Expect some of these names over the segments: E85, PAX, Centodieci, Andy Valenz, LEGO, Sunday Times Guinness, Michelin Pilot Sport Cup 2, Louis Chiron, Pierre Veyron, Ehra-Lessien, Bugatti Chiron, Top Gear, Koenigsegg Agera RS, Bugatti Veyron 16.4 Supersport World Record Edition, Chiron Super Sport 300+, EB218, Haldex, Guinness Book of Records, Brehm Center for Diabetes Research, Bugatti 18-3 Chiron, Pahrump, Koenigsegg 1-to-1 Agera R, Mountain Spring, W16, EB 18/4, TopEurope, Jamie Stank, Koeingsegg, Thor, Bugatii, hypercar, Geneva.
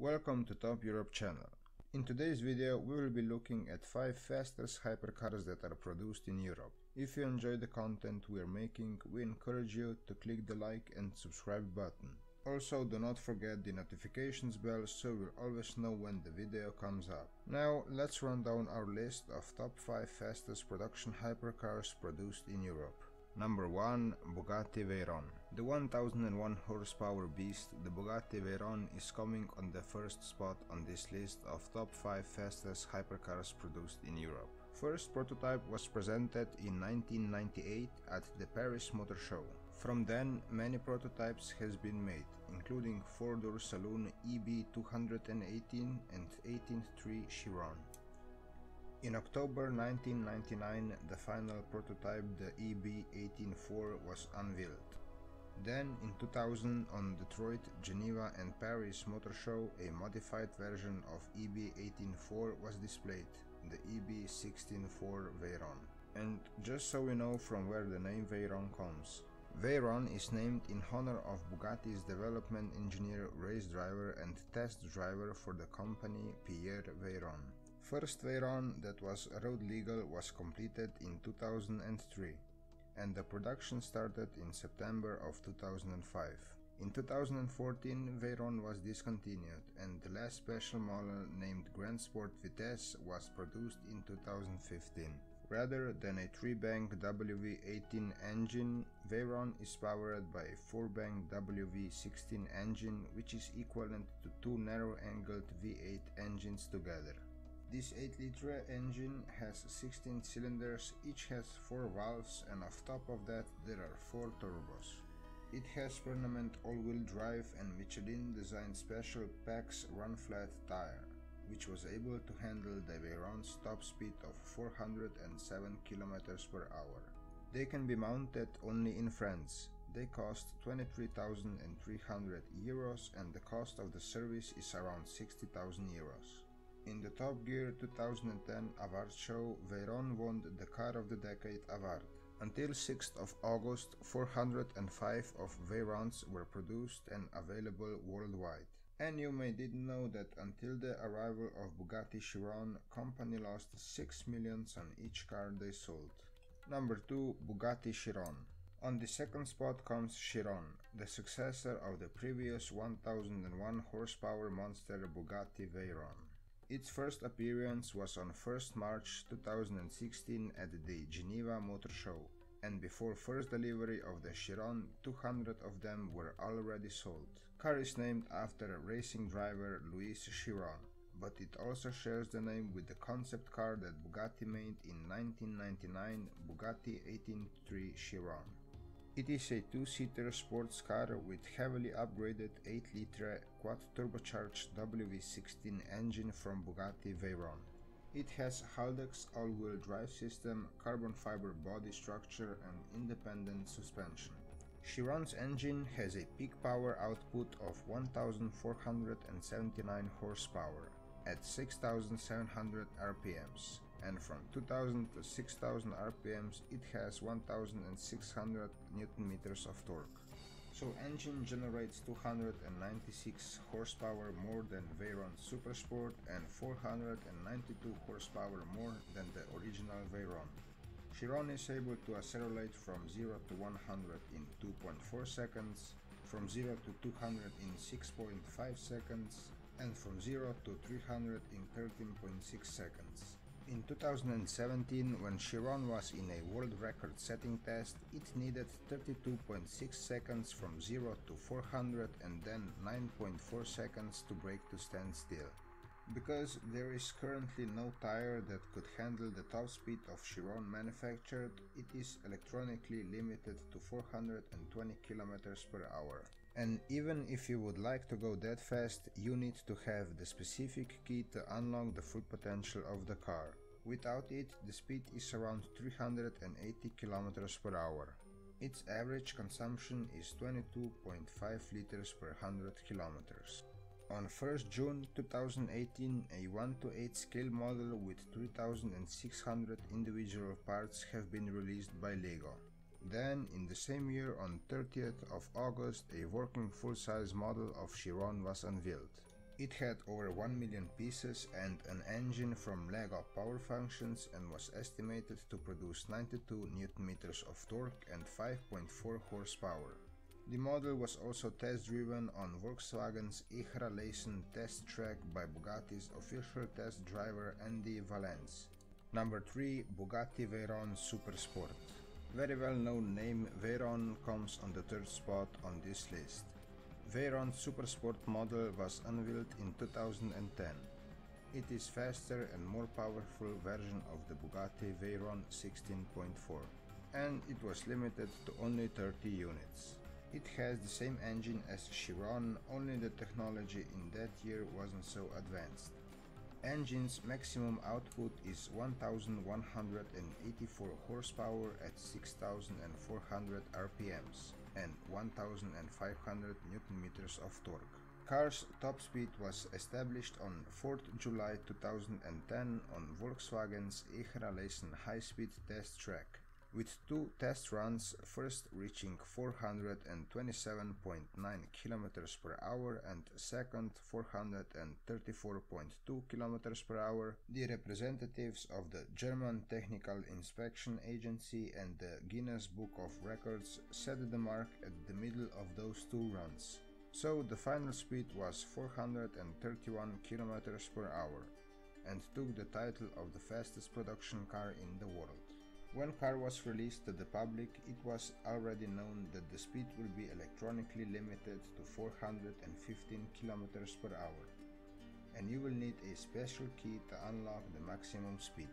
Welcome to Top Europe channel. In today's video we will be looking at 5 fastest hypercars that are produced in Europe. If you enjoy the content we are making, we encourage you to click the like and subscribe button. Also, do not forget the notifications bell so you'll always know when the video comes up. Now let's run down our list of top 5 fastest production hypercars produced in Europe. Number 1, Bugatti Veyron. The 1001 horsepower beast, the Bugatti Veyron is coming on the first spot on this list of top 5 fastest hypercars produced in Europe. First prototype was presented in 1998 at the Paris Motor Show. From then, many prototypes has been made, including 4-door saloon EB218 and 18-3 Chiron. In October 1999, the final prototype, the EB 18/4, was unveiled. Then, in 2000, on Detroit, Geneva and Paris Motor Show, a modified version of EB 18/4 was displayed, the EB 16/4 Veyron. And just so we know from where the name Veyron comes. Veyron is named in honor of Bugatti's development engineer, race driver and test driver for the company Pierre Veyron. First Veyron that was road legal was completed in 2003 and the production started in September of 2005. In 2014 Veyron was discontinued and the last special model named Grand Sport Vitesse was produced in 2015. Rather than a 3-bank W18 engine, Veyron is powered by a 4-bank W16 engine, which is equivalent to 2 narrow-angled V8 engines together. This 8-liter engine has 16 cylinders, each has 4 valves, and on top of that there are 4 turbos. It has permanent all-wheel drive and Michelin-designed special PAX run-flat tire, which was able to handle the Veyron's top speed of 407 km/h. They can be mounted only in France. They cost 23,300 euros and the cost of the service is around 60,000 euros. In the Top Gear 2010 award show, Veyron won the Car of the Decade award. Until 6th of August, 405 of Veyrons were produced and available worldwide. And you may didn't know that until the arrival of Bugatti Chiron, company lost 6 million on each car they sold. Number 2, Bugatti Chiron. On the second spot comes Chiron, the successor of the previous 1001 horsepower monster Bugatti Veyron. Its first appearance was on 1st March 2016 at the Geneva Motor Show, and before first delivery of the Chiron, 200 of them were already sold. Car is named after racing driver Louis Chiron, but it also shares the name with the concept car that Bugatti made in 1999, Bugatti 18-3 Chiron. It is a 2-seater sports car with heavily upgraded 8-liter quad-turbocharged W16 engine from Bugatti Veyron. It has Haldex all-wheel drive system, carbon fiber body structure and independent suspension. Chiron's engine has a peak power output of 1,479 horsepower at 6,700 RPMs, and from 2,000 to 6,000 RPMs it has 1,600 Nm of torque. So engine generates 296 horsepower more than Veyron Super Sport and 492 horsepower more than the original Veyron. Chiron is able to accelerate from 0 to 100 in 2.4 seconds, from 0 to 200 in 6.5 seconds, and from 0 to 300 in 13.6 seconds. In 2017, when Chiron was in a world record-setting test, it needed 32.6 seconds from 0 to 400 and then 9.4 seconds to brake to stand still. Because there is currently no tire that could handle the top speed of Chiron manufactured, it is electronically limited to 420 km/h. And even if you would like to go that fast, you need to have the specific key to unlock the full potential of the car. Without it, the speed is around 380 km/h. Its average consumption is 22.5 liters per 100 km. On 1st June 2018, a 1-to-8 scale model with 3,600 individual parts have been released by LEGO. Then, in the same year, on 30th of August, a working full-size model of Chiron was unveiled. It had over 1 million pieces and an engine from LEGO Power Functions and was estimated to produce 92 Nm of torque and 5.4 horsepower. The model was also test-driven on Volkswagen's Ichra-Lason test track by Bugatti's official test driver Andy Valenz. Number 3. Bugatti Veyron Super Sport. Very well-known name, Veyron comes on the third spot on this list. Veyron Supersport model was unveiled in 2010. It is faster and more powerful version of the Bugatti Veyron 16.4, and it was limited to only 30 units. It has the same engine as Chiron, only the technology in that year wasn't so advanced. Engine's maximum output is 1184 horsepower at 6400 RPMs and 1500 Nm of torque. Car's top speed was established on 4th July 2010 on Volkswagen's Ehra-Lessien high-speed test track, with two test runs, first reaching 427.9 km/h and second 434.2 km/h. The representatives of the German Technical Inspection Agency and the Guinness Book of Records set the mark at the middle of those two runs, so the final speed was 431 km/h and took the title of the fastest production car in the world. When the car was released to the public, it was already known that the speed will be electronically limited to 415 km/h, and you will need a special key to unlock the maximum speed.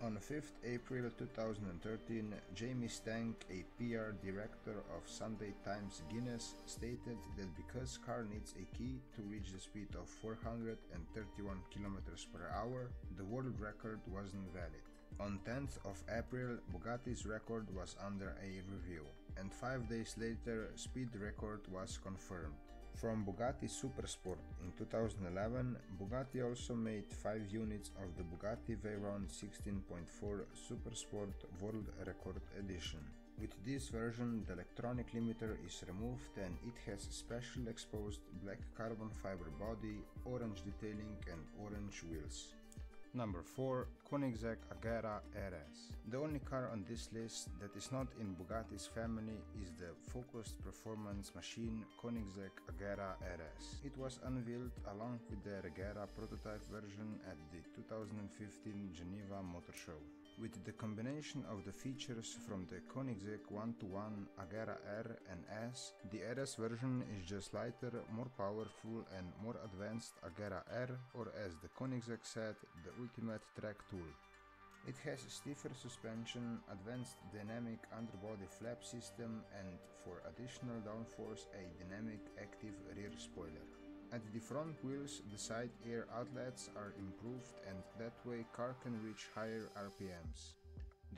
On 5th April 2013, Jamie Stank, a PR director of Sunday Times Guinness, stated that because car needs a key to reach the speed of 431 km/h, the world record wasn't valid. On 10th of April, Bugatti's record was under a review, and 5 days later, speed record was confirmed. From Bugatti Supersport in 2011, Bugatti also made 5 units of the Bugatti Veyron 16.4 Supersport World Record Edition. With this version, the electronic limiter is removed and it has special exposed black carbon fiber body, orange detailing and orange wheels. Number 4. Koenigsegg Agera RS. The only car on this list that is not in Bugatti's family is the focused performance machine Koenigsegg Agera RS. It was unveiled along with the Agera prototype version at the 2015 Geneva Motor Show. With the combination of the features from the Koenigsegg 1-to-1 Agera R and S, the RS version is just lighter, more powerful and more advanced Agera R, or as the Koenigsegg said, the ultimate track tool. It has stiffer suspension, advanced dynamic underbody flap system and, for additional downforce, a dynamic active rear spoiler. At the front wheels, the side air outlets are improved and that way car can reach higher RPMs.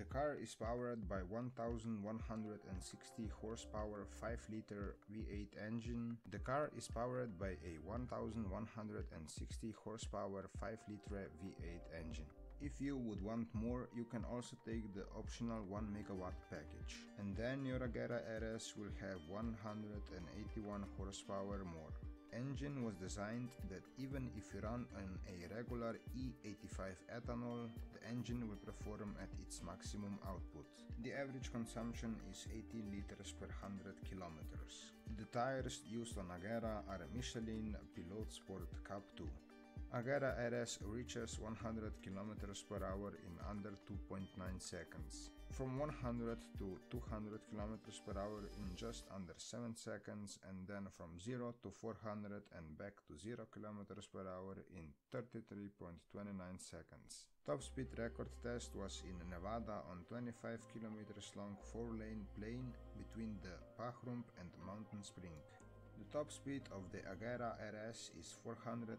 The car is powered by 1160 horsepower 5-liter V8 engine. The car is powered by a 1160 horsepower 5-liter V8 engine. If you would want more, you can also take the optional 1 MW package, and then your Agera RS will have 181 horsepower more. Engine was designed that even if you run on a regular E85 ethanol, the engine will perform at its maximum output. The average consumption is 18 liters per 100 kilometers. The tires used on Agera are Michelin Pilot Sport Cup 2. Agera RS reaches 100 km/h in under 2.9 seconds, from 100 to 200 km/h in just under 7 seconds, and then from 0 to 400 and back to 0 km/h in 33.29 seconds. Top speed record test was in Nevada on 25 km long 4-lane plain between the Pahrump and Mountain Spring. The top speed of the Agera RS is 447.19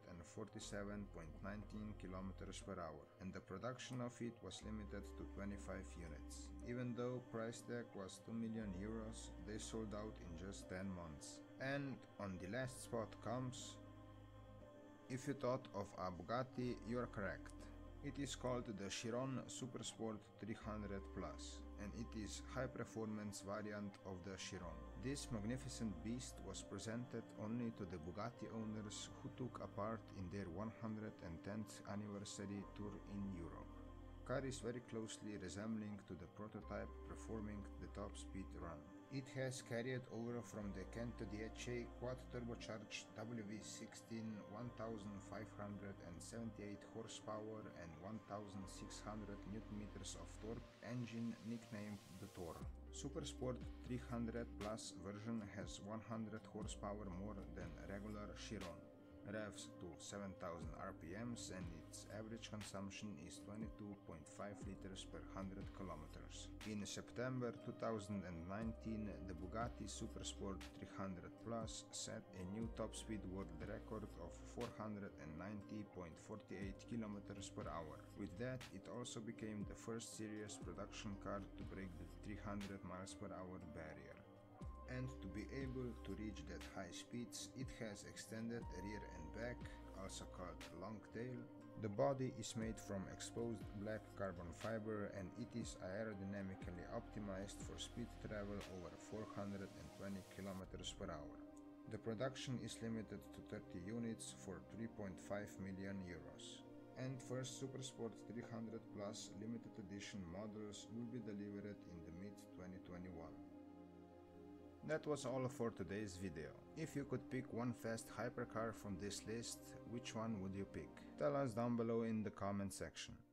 km/h, and the production of it was limited to 25 units. Even though price tag was 2 million euros, they sold out in just 10 months. And on the last spot comes... If you thought of a Bugatti, you are correct. It is called the Chiron Super Sport 300+, and it is high-performance variant of the Chiron. This magnificent beast was presented only to the Bugatti owners who took a part in their 110th anniversary tour in Europe. Car is very closely resembling to the prototype performing the top speed run. It has carried over from the Centodieci quad-turbocharged W16 1578 horsepower and 1600 Nm of torque engine nicknamed the Thor. Supersport 300+ version has 100 horsepower more than regular Chiron, revs to 7000 RPMs, and its average consumption is 22.5 liters per 100 kilometers. In September 2019, the Bugatti Supersport 300+ set a new top speed world record of 490.48 kilometers per hour. With that, it also became the first serious production car to break the 300 miles per hour barrier. And to be able to reach that high speeds, it has extended rear and back, also called long tail. The body is made from exposed black carbon fiber, and it is aerodynamically optimized for speed travel over 420 km per hour. The production is limited to 30 units for 3.5 million euros. And first Supersport 300+ limited edition models will be delivered in the mid-2021. That was all for today's video. If you could pick one fast hypercar from this list, which one would you pick? Tell us down below in the comment section.